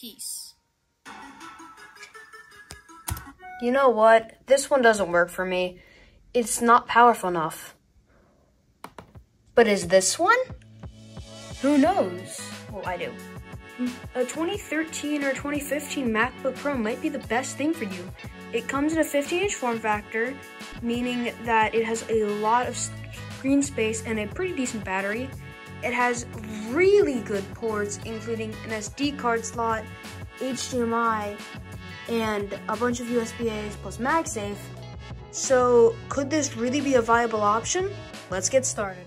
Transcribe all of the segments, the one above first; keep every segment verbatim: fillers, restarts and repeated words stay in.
Peace. You know what? This one doesn't work for me. It's not powerful enough. But is this one? Who knows? Well, I do. A twenty thirteen or twenty fifteen MacBook Pro might be the best thing for you. It comes in a fifteen inch form factor, meaning that it has a lot of screen space and a pretty decent battery. It has really good ports, including an S D card slot, H D M I, and a bunch of U S B A's plus MagSafe. So could this really be a viable option? Let's get started.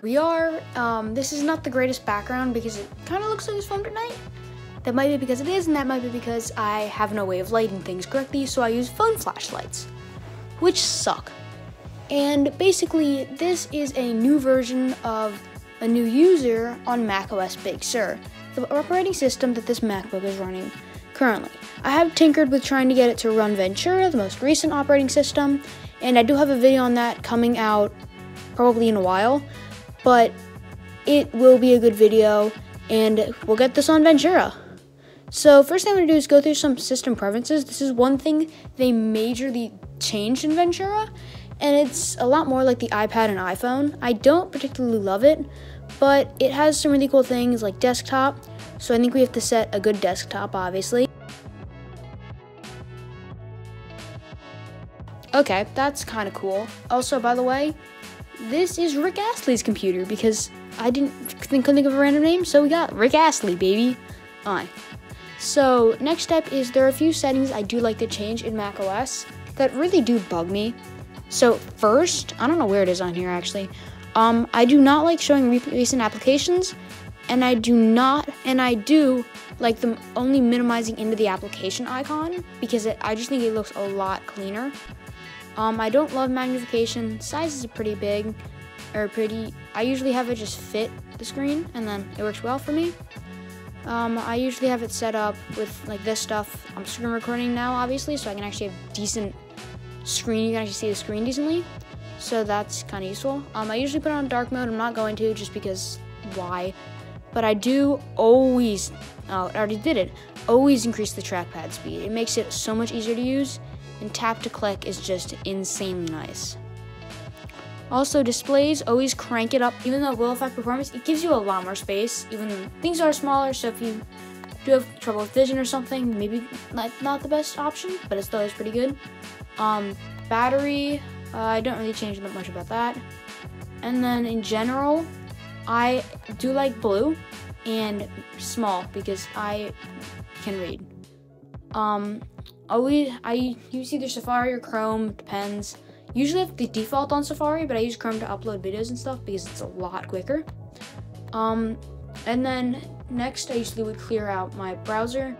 We are, um, this is not the greatest background because it kind of looks like it's filmed at night. That might be because it is, and that might be because I have no way of lighting things correctly, so I use phone flashlights, which suck. And basically, this is a new version of a new user on macOS Big Sur, the operating system that this MacBook is running currently. I have tinkered with trying to get it to run Ventura, the most recent operating system, and I do have a video on that coming out probably in a while. But it will be a good video, and we'll get this on Ventura. So first thing I'm going to do is go through some system preferences. This is one thing they majorly changed in Ventura, and it's a lot more like the iPad and iPhone. I don't particularly love it, but it has some really cool things like desktop, so I think we have to set a good desktop, obviously. Okay, that's kind of cool. Also, by the way, this is Rick Astley's computer because I didn't think, couldn't think of a random name, so we got Rick Astley, baby. Alright. So, next step is there are a few settings I do like to change in macOS that really do bug me. So, first, I don't know where it is on here actually. Um, I do not like showing recent applications, and I do not, and I do like them only minimizing into the application icon because it, I just think it looks a lot cleaner. Um, I don't love magnification. Size is pretty big, or pretty, I usually have it just fit the screen, and then it works well for me. Um, I usually have it set up with like this stuff. I'm screen recording now, obviously, so I can actually have decent screen. You can actually see the screen decently, so that's kind of useful. Um, I usually put it on dark mode. I'm not going to, just because why? But I do always, oh, I already did it, always increase the trackpad speed. It makes it so much easier to use. And tap to click is just insanely nice. Also, displays, always crank it up. Even though it will affect performance, it gives you a lot more space, even though things are smaller, so if you do have trouble with vision or something, maybe not, not the best option, but it's still is pretty good. Um, battery, uh, I don't really change that much about that. And then in general, I do like blue and small because I can read. Um, Always, I use either Safari or Chrome, depends. Usually I have the default on Safari, but I use Chrome to upload videos and stuff because it's a lot quicker. Um, and then next, I usually would clear out my browser.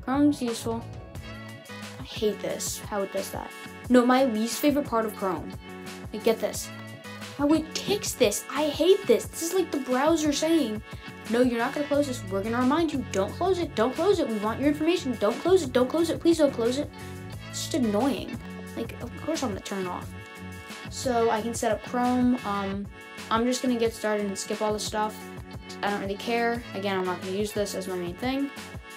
Chrome's useful. I hate this, how it does that. No, my least favorite part of Chrome. Like, get this. How it kicks this, I hate this. This is like the browser saying, no, you're not gonna close this. We're gonna remind you, don't close it, don't close it. We want your information, don't close it, don't close it, please don't close it. It's just annoying. Like, of course I'm gonna turn it off. So I can set up Chrome. Um, I'm just gonna get started and skip all the stuff. I don't really care. Again, I'm not gonna use this as my main thing.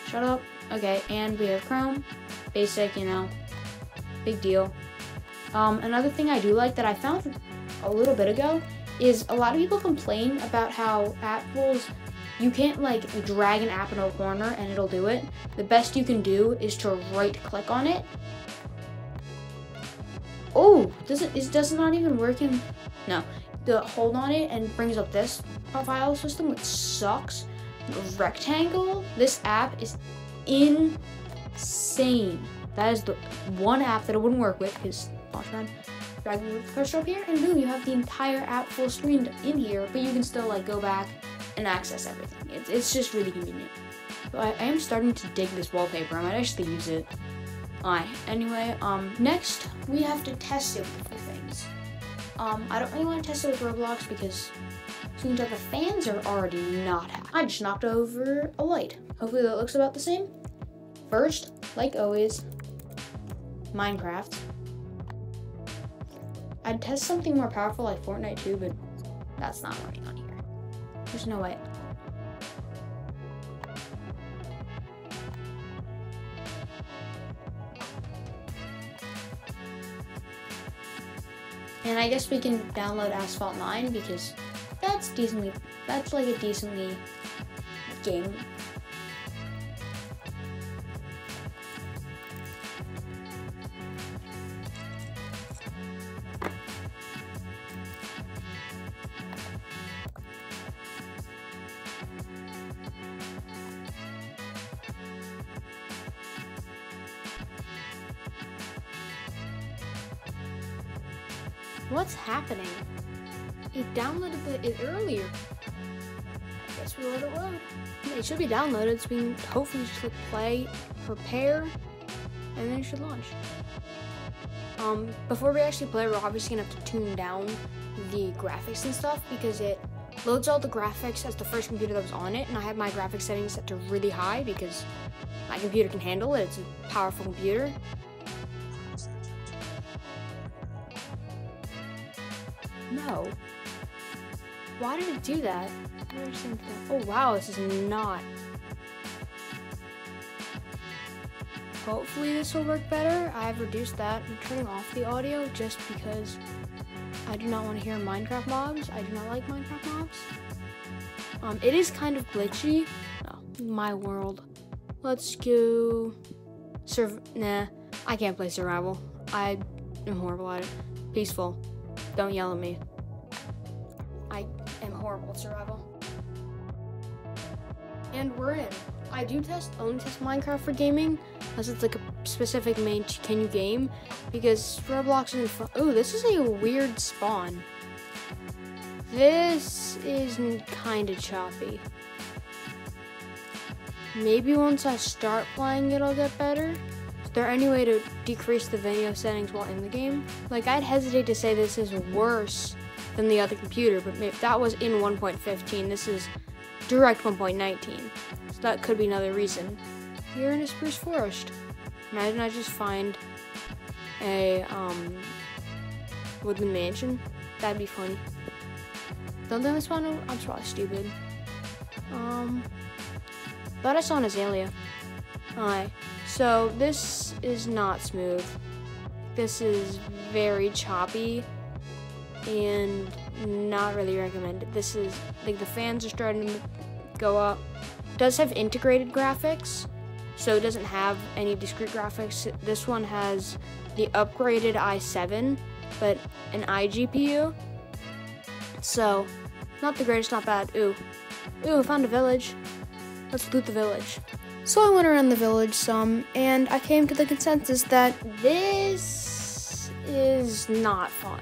Shut up. Okay, and we have Chrome. Basic, you know, big deal. Um, another thing I do like that I found a little bit ago is a lot of people complain about how Apple's you can't like drag an app into a corner and it'll do it. The best you can do is to right click on it. Oh, does it, it does not even work in, no. The hold on it and brings up this file system, which sucks. Rectangle, this app is insane. That is the one app that it wouldn't work with, because launchpad. Drag the cursor up here and boom, you have the entire app full screen in here, but you can still like go back and access everything. It's, it's just really convenient. But I, I am starting to dig this wallpaper. I might actually use it. Alright, anyway, um, next we have to test it with other things. Um, I don't really want to test it with Roblox because it seems like the fans are already not happy. I just knocked over a light. Hopefully that looks about the same. First, like always, Minecraft. I'd test something more powerful like Fortnite too, but that's not working on here. There's no way. And I guess we can download Asphalt nine because that's decently, that's like a decently game. What's happening? It downloaded it earlier. I guess we let it load. It should be downloaded, so we can hopefully just click play, prepare, and then it should launch. Um, before we actually play, we're obviously gonna have to tune down the graphics and stuff because it loads all the graphics as the first computer that was on it, and I have my graphics settings set to really high because my computer can handle it. It's a powerful computer. No. Why did it do that? Oh wow, this is not. Hopefully this will work better. I've reduced that. I'm turning off the audio just because I do not want to hear Minecraft mobs. I do not like Minecraft mobs. Um, it is kind of glitchy. Oh, my world. Let's go. Serv. Nah, I can't play survival. I am horrible at it. Peaceful. Don't yell at me. I am horrible at survival. And we're in. I do test, only test Minecraft for gaming, unless it's like a specific main can you game, because Roblox is in front. Oh, this is a weird spawn. This is kind of choppy. Maybe once I start playing, it'll get better. Is there any way to decrease the video settings while in the game? Like, I'd hesitate to say this is worse than the other computer, but if that was in one point fifteen, this is direct one point nineteen. So that could be another reason. You're in a spruce forest. Imagine I just find a um, woodland mansion. That'd be funny. Don't think this one, I'm probably stupid. Um, thought I saw an azalea. Alright, so this is not smooth. This is very choppy and not really recommended. This is, like, the fans are starting to go up. It does have integrated graphics, so it doesn't have any discrete graphics. This one has the upgraded i seven, but an iGPU. So, not the greatest, not bad. Ooh, ooh, I found a village. Let's loot the village. So I went around the village some, and I came to the consensus that this is not fun.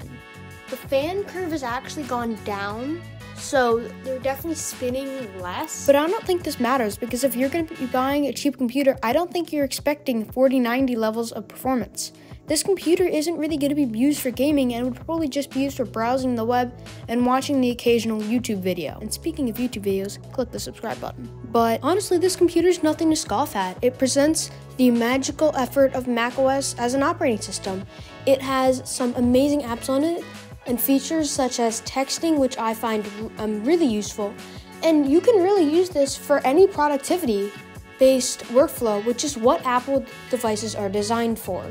The fan curve has actually gone down, so they're definitely spinning less. But I don't think this matters, because if you're going to be buying a cheap computer, I don't think you're expecting forty ninety levels of performance. This computer isn't really going to be used for gaming, and would probably just be used for browsing the web and watching the occasional YouTube video. And speaking of YouTube videos, click the subscribe button. But honestly, this computer is nothing to scoff at. It presents the magical effort of macOS as an operating system. It has some amazing apps on it and features such as texting, which I find um, really useful. And you can really use this for any productivity-based workflow, which is what Apple devices are designed for.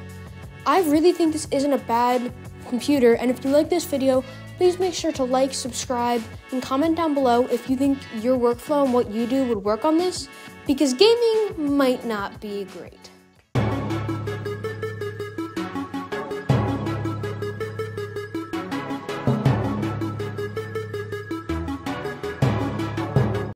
I really think this isn't a bad computer, and if you like this video, please make sure to like, subscribe, and comment down below if you think your workflow and what you do would work on this, because gaming might not be great.